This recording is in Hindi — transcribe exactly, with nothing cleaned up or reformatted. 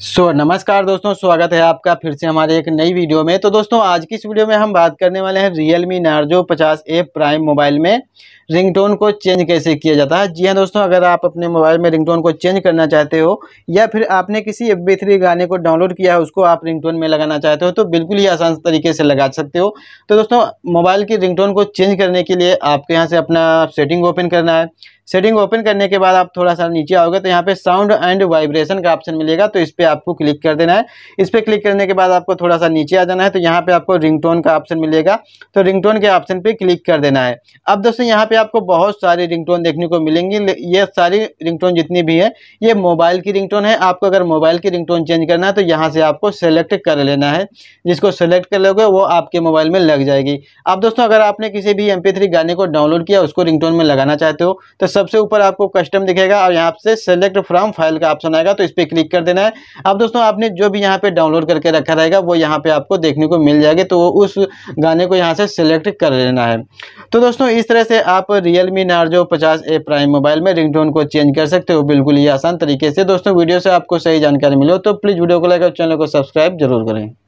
सो so, नमस्कार दोस्तों, स्वागत है आपका फिर से हमारे एक नई वीडियो में। तो दोस्तों आज की इस वीडियो में हम बात करने वाले हैं Realme Narzo fifty A prime mobile में रिंगटोन को चेंज कैसे किया जाता है। जी हां दोस्तों, अगर आप अपने मोबाइल में रिंगटोन को चेंज करना चाहते हो या फिर आपने किसी एफ बी थ्री गाने को डाउनलोड किया है उसको आप रिंगटोन में लगाना चाहते हो तो बिल्कुल ही आसान तरीके से लगा सकते हो। तो दोस्तों मोबाइल की रिंगटोन को चेंज करने के लिए आपके यहाँ से अपना सेटिंग ओपन करना है। सेटिंग ओपन करने के बाद आप थोड़ा सा नीचे आओगे तो यहाँ पे साउंड एंड वाइब्रेशन का ऑप्शन मिलेगा, तो इस पर आपको क्लिक कर देना है। इस पर क्लिक करने के बाद आपको थोड़ा सा नीचे आ जाना है तो यहाँ पे आपको रिंगटोन का ऑप्शन मिलेगा, तो रिंगटोन के ऑप्शन पे क्लिक कर देना है। अब दोस्तों यहाँ पे आपको बहुत सारी रिंगटोन देखने को मिलेंगी। ये सारी रिंगटोन जितनी भी है ये मोबाइल की रिंगटोन है। आपको अगर मोबाइल की रिंगटोन चेंज करना है तो यहाँ से आपको सेलेक्ट कर लेना है। जिसको सेलेक्ट कर लोगे वो आपके मोबाइल में लग जाएगी। अब दोस्तों अगर आपने किसी भी एम पी थ्री गाने को डाउनलोड किया उसको रिंगटोन में लगाना चाहते हो तो सबसे ऊपर आपको कस्टम दिखेगा और यहाँ से सेलेक्ट फ्रॉम फाइल का ऑप्शन आएगा, तो इस पर क्लिक कर देना है। अब दोस्तों आपने जो भी यहाँ पे डाउनलोड करके रखा रहेगा वो यहाँ पे आपको देखने को मिल जाएगा, तो उस गाने को यहाँ से सेलेक्ट कर लेना है। तो दोस्तों इस तरह से आप Realme Narzo fifty A prime mobile में रिंगटोन को चेंज कर सकते हो बिल्कुल ही आसान तरीके से। दोस्तों वीडियो से आपको सही जानकारी मिले तो प्लीज़ वीडियो को लाइक और चैनल को सब्सक्राइब जरूर करें।